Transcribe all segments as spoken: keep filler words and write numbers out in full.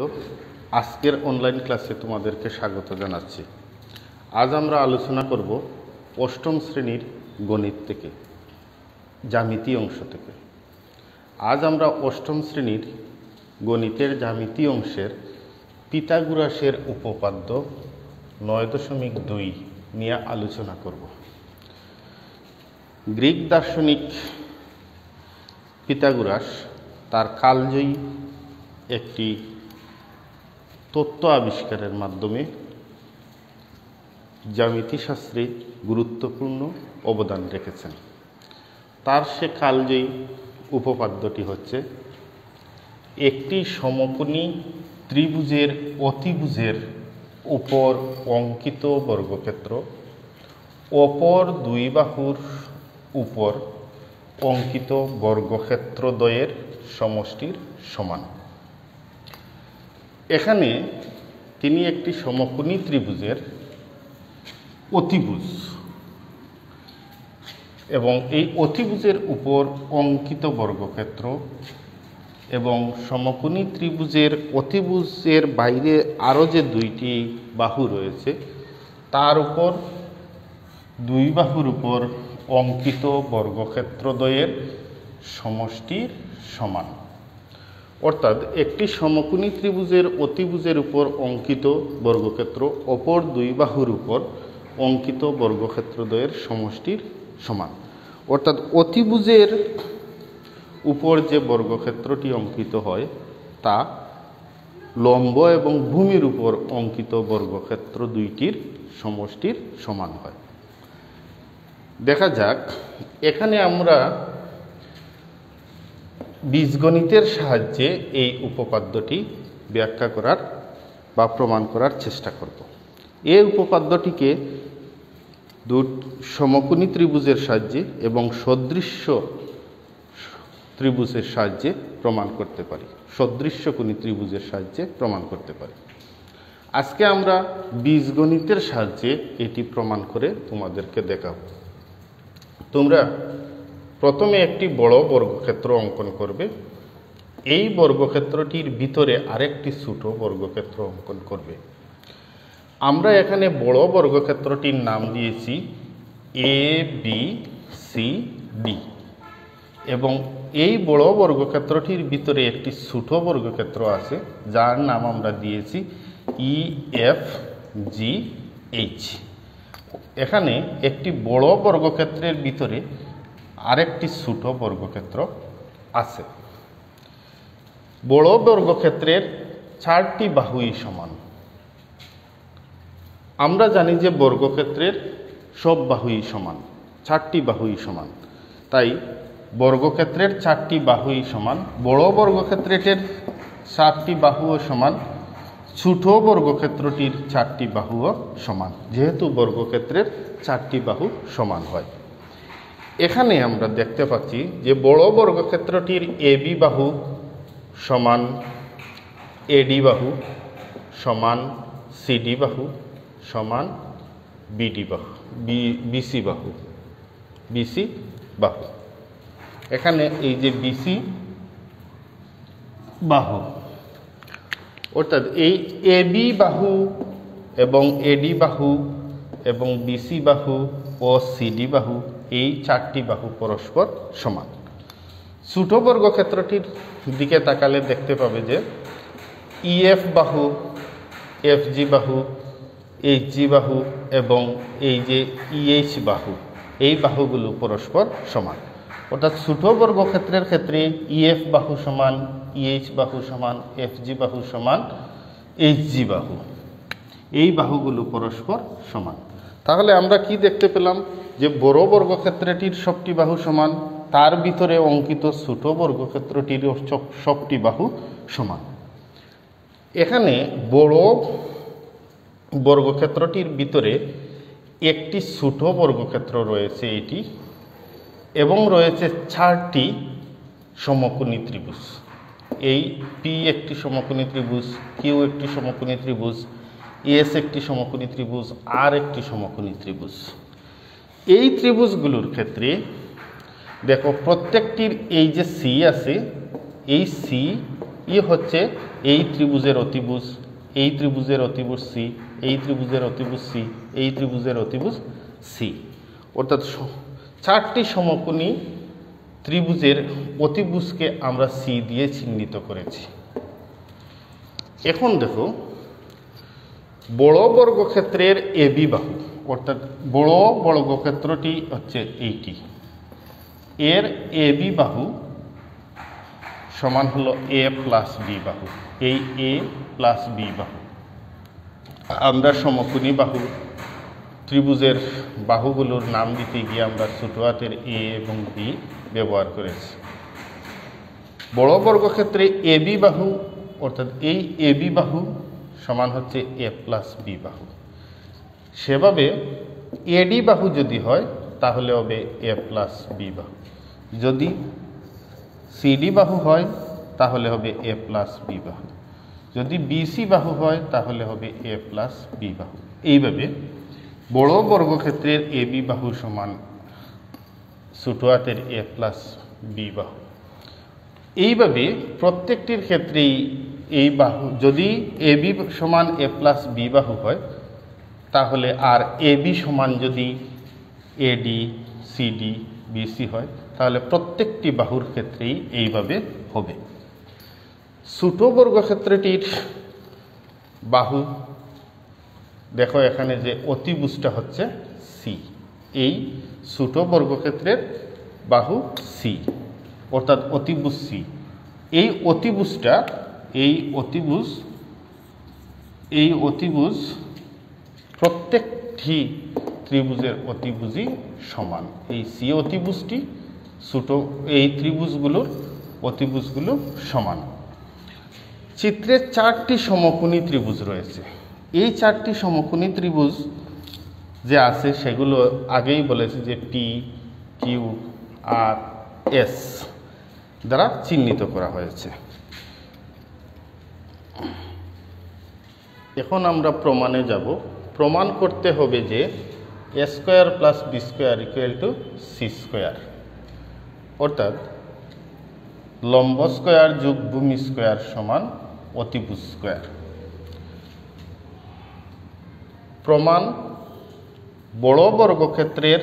तो आजकेर अनलाइन क्लासे तुम्हादेरके स्वागत जानाच्छि। आज आमरा आलोचना करब अष्टम श्रेणीर गणित थेके ज्यामिति अंश थेके। आज आमरा अष्टम श्रेणीर गणितेर ज्यामिति अंशेर पिथागोरासेर उपपाद्य नय दशमिक दुई निये आलोचना करब। ग्रीक दार्शनिक पिथागोरास तार कालजयी একটি তত্ত্ব আবিষ্কারের মাধ্যমে জ্যামিতি শাস্ত্রে গুরুত্বপূর্ণ অবদান রেখেছেন। তার সে কালজয়ী উপপাদ্যটি হচ্ছে একটি সমকোণী ত্রিভুজের অতিভুজের উপর অঙ্কিত বর্গক্ষেত্র অপর দুই বাহুর উপর অঙ্কিত বর্গক্ষেত্রদ্বয়ের সমষ্টির সমান। एखाने तिनी एकटी समकोणी त्रिभुजेर अतिभुज एवं एई अतिभुजेर उपर अंकित वर्गक्षेत्र एवं समकोणी त्रिभुजेर अतिभुजेर बाइरे आरो जे दुईटी बाहु रयेछे तार उपर दुई बाहुर उपर अंकित वर्गक्षेत्रद्वयेर समष्टिर समान। अर्थात एकटी समकोणी त्रिभुजेर अतिभुजेर उपर अंकित वर्गक्षेत्र अपर दुई बाहुर उपर अंकित वर्गक्षेत्रद्वयेर समष्टिर समान। अर्थात अतिभुजेर उपर जे वर्गक्षेत्रटी अंकित हय ता लम्ब एवं भूमिर उपर अंकित वर्गक्षेत्र दुइटिर समष्टिर समान हय। देखा जाक एखाने आमरा बीजगणितेर साहाज्ये এই উপপাদ্যটি ব্যাখ্যা করার বা প্রমাণ করার চেষ্টা করব। এই উপপাদ্যটিকে সমকোণী ত্রিভুজের সাহায্যে এবং সদৃশ্য ত্রিভুজের সাহায্যে প্রমাণ করতে পারি, সদৃশ্যকোণী ত্রিভুজের সাহায্যে প্রমাণ করতে পারি। আজকে আমরা বীজগণিতের সাহায্যে এটি প্রমাণ করে তোমাদেরকে দেখাবো। তোমরা प्रथमे एकटी बड़ वर्गक्षेत्र अंकन करबे, एई वर्गक्षेत्रटिर भितरे आरेकटी छोटो वर्गक्षेत्र अंकन करबे। आमरा एखाने बड़ वर्गक्षेत्रटिर नाम दिएछि ए बी सी डी एबं एई बड़ वर्गक्षेत्रटिर भितरे एकटी छोटो वर्गक्षेत्र आछे जार नाम आमरा दिएछि इ एफ जि एच। एखाने एकटी बड़ वर्गक्षेत्रेर भितरे আরেকটি ছোট বর্গক্ষেত্র আছে। বড় বর্গক্ষেত্রের চারটি বাহুই সমান। আমরা জানি যে বর্গক্ষেত্রের সব বাহুই সমান, চারটি বাহুই সমান। তাই বর্গক্ষেত্রের চারটি বাহুই সমান, বড় বর্গক্ষেত্রের চারটি বাহুও সমান, ছোট বর্গক্ষেত্রটির চারটি বাহুও সমান। যেহেতু বর্গক্ষেত্রের চারটি বাহু সমান হয়, এখানে আমরা দেখতে পাচ্ছি যে বড় বর্গক্ষেত্রটির এবি বাহু সমান এডি বাহু সমান সিডি বাহু সমান বিডি বাহু বিসি বাহু বিসি বাহু। এখানে এই যে বিসি বাহু অর্থাৎ এই এবি বাহু এবং এডি বাহু এবং বিসি বাহু ও সিডি বাহু এই চারটি বাহু পরস্পর সমান। ছোট বর্গক্ষেত্রটির দিকে তাকালে দেখতে পাবে যে ইএফ বাহু এফজি বাহু এইচজি বাহু এবং এই যে ইএইচ বাহু এই বাহুগুলো পরস্পর সমান। অর্থাৎ ছোট বর্গক্ষেত্রের ক্ষেত্রে ইএফ বাহু সমান ইএইচ বাহু সমান এফজি বাহু সমান এইচজি বাহু, এই বাহুগুলো পরস্পর সমান। তাহলে আমরা কি দেখতে পেলাম যে বড় বর্গক্ষেত্রটির সবটি বাহু সমান, তার ভিতরে অঙ্কিত ছোট বর্গক্ষেত্রটির সবটি বাহু সমান। এখানে বড় বর্গক্ষেত্রটির ভিতরে একটি ছোট বর্গক্ষেত্র রয়েছে এটি এবং রয়েছে চারটি সমকোণী ত্রিভুজ। এই পি একটি সমকোণী ত্রিভুজ, কিউ একটি সমকোণী ত্রিভুজ, এস একটি সমকোণী ত্রিভুজ, আর একটি সমকোণী ত্রিভুজ। এই ত্রিভুজগুলোর ক্ষেত্রে দেখো প্রত্যেকটির এই যে সি আছে এই সি ये होच्छे এই ত্রিভুজের অতিভুজ এই ত্রিভুজের অতিভুজ সি এই ত্রিভুজের অতিভুজ সি এই ত্রিভুজের অতিভুজ সি অর্থাৎ চারটি সমকোণী ত্রিভুজের অতিভুজকে আমরা সি দিয়ে চিহ্নিত করেছি। এখন দেখো বড় বর্গক্ষেত্রের এবি বাহু অর্থাৎ বড় বর্গক্ষেত্রটি হচ্ছে এইটি, এর এবি বাহু সমান হলো এ প্লাস বি বাহু। এই এ প্লাস বি বাহু আমরা সমকোণী বাহু ত্রিভুজের বাহুগুলোর নাম দিতে গিয়ে আমরা ছোট হাতের এ এবং বি ব্যবহার করেছি। বড় বর্গক্ষেত্রে এ বি বাহু অর্থাৎ এই এ বি বাহু সমান হচ্ছে এ প্লাস বি বাহু, সেভাবে এডি বাহু যদি হয় তাহলে হবে এ প্লাস বি বাহু, যদি সিডি বাহু হয় তাহলে হবে এ প্লাস বি বাহু, যদি বিসি বাহু হয় তাহলে হবে এ প্লাস বি বাহু। এইভাবে বড় বর্গক্ষেত্রের এ বি বাহু সমান ছোট হাতের এ প্লাস বি বাহু। এইভাবে প্রত্যেকটির ক্ষেত্রেই এই বাহু যদি এ বি সমান এ প্লাস বি বাহু হয় তাহলে আর এ বি সমান যদি এডি সিডি বিসি হয় তাহলে প্রত্যেকটি বাহুর ক্ষেত্রেই এইভাবে হবে। ছোটো বর্গক্ষেত্রটির বাহু দেখো এখানে যে অতিভুজটা হচ্ছে সি, এই ছোটো বর্গক্ষেত্রের বাহু সি অর্থাৎ অতিভুজ সি। এই অতিভুজটা এই অতিভুজ এই অতিভুজ প্রত্যেকটি ত্রিভুজের অতিভুজই সমান। এই সি অতিভুজটি ছোটো এই ত্রিভুজগুলোর অতিভুজগুলো সমান। চিত্রে চারটি সমকোণী ত্রিভুজ রয়েছে। এই চারটি সমকোণী ত্রিভুজ যে আছে সেগুলো আগেই বলেছি যে পি কিউ আর এস দ্বারা চিহ্নিত করা হয়েছে। এখন আমরা প্রমাণে যাব। প্রমাণ করতে হবে যে A square plus B square equal to C square, অর্থাৎ লম্ব স্কোয়ার যোগ ভূমি স্কোয়ার সমান অতিভুজ স্কোয়ার। প্রমাণ বড় বর্গক্ষেত্রের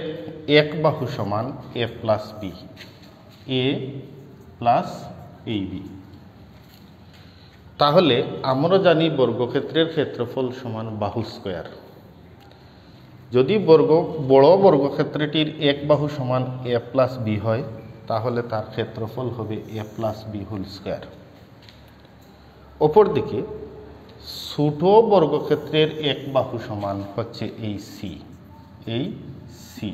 এক বাহু সমান A plus B A plus এই বি। তাহলে আমরা জানি বর্গক্ষেত্রের ক্ষেত্রফল সমান বাহু স্কোয়ার। যদি বর্গ বড় বর্গক্ষেত্রটির এক বাহু সমান এ প্লাস বি হয় তাহলে তার ক্ষেত্রফল হবে A plus B whole square. অপরদিকে ছোট বর্গক্ষেত্রের এক বাহু সমান হচ্ছে এই সি এই সি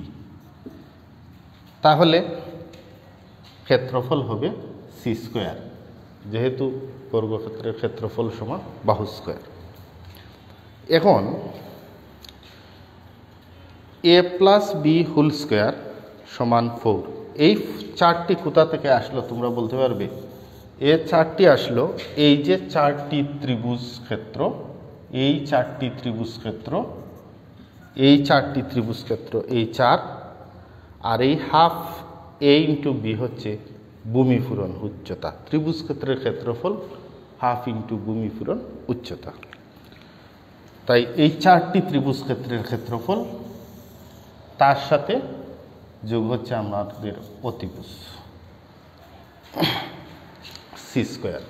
তাহলে ক্ষেত্রফল হবে সি স্কোয়ার, যেহেতু বর্গক্ষেত্রের ক্ষেত্রফল সমান বাহু স্কোয়ার। এখন A plus B whole square সমান ফোর, এই চারটি কোথা থেকে আসলো তোমরা বলতে পারবে? এ চারটি আসলো এই যে চারটি ত্রিভুজ ক্ষেত্র এই চারটি ত্রিভুজ ক্ষেত্র এই চারটি ত্রিভুজ ক্ষেত্র এই চার আর এই হাফ এ ইন্টু বি হচ্ছে ভূমিপূরণ উচ্চতা। ত্রিভুজ ক্ষেত্রের ক্ষেত্রফল হাফ ইন্টু ভূমিপূরণ উচ্চতা। তাই এই চারটি ত্রিভুজ ক্ষেত্রের ক্ষেত্রফল তার সাথে যোগ হচ্ছে আমাদের অতিভুজ সি স্কোয়ার।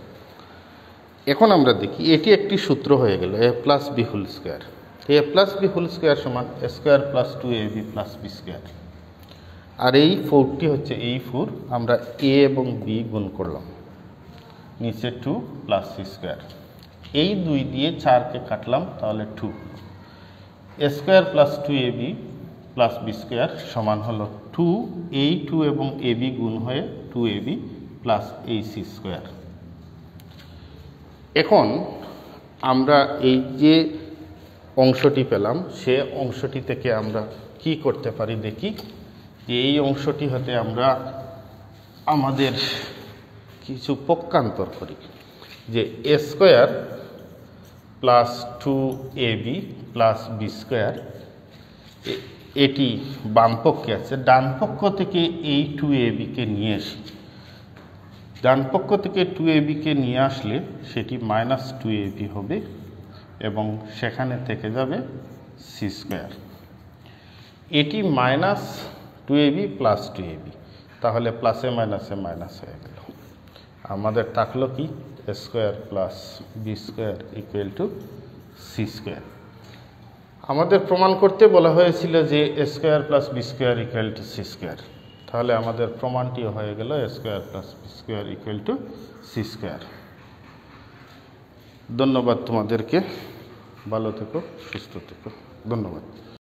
এখন আমরা দেখি এটি একটি সূত্র হয়ে গেল A plus B whole square. A plus B whole square সমান A square plus two A B plus B square. আর এই ফোরটি হচ্ছে এই ফোর আমরা এ এবং বি গুণ করলাম, নিচে টু প্লাস সি স্কোয়ার। এই দুই দিয়ে চারকে কাটলাম তাহলে two A square plus two A B plus B square সমান হলো টু, এই টু এবং এ বি গুণ হয়ে টু এ বি প্লাস এই সি স্কোয়ার। এখন আমরা এই যে অংশটি পেলাম সে অংশটি থেকে আমরা কি করতে পারি দেখি। এই অংশটি হতে আমরা আমাদের কিছু পক্ষান্তর করি যে A square plus two A B plus B square, এটি বামপক্ষে আছে, ডানপক্ষ থেকে এই টু এ বিকে নিয়ে আসি ডান পক্ষ থেকে টু এ বিকে নিয়ে আসলে সেটি মাইনাস টু এ বি হবে এবং সেখানে থেকে যাবে সি স্কোয়ার। এটি minus two A B plus two A B, তাহলে প্লাসে মাইনাসে মাইনাস হয়ে গেল। আমাদের থাকলো কি A square plus B square equal to C square. আমাদের প্রমাণ করতে বলা হয়েছিল যে A square plus B square equal to C square, তাহলে আমাদের প্রমাণটি হয়ে গেল A square plus B square equal to C square. ধন্যবাদ তোমাদেরকে, ভালো থেকো, সুস্থ থেকো, ধন্যবাদ।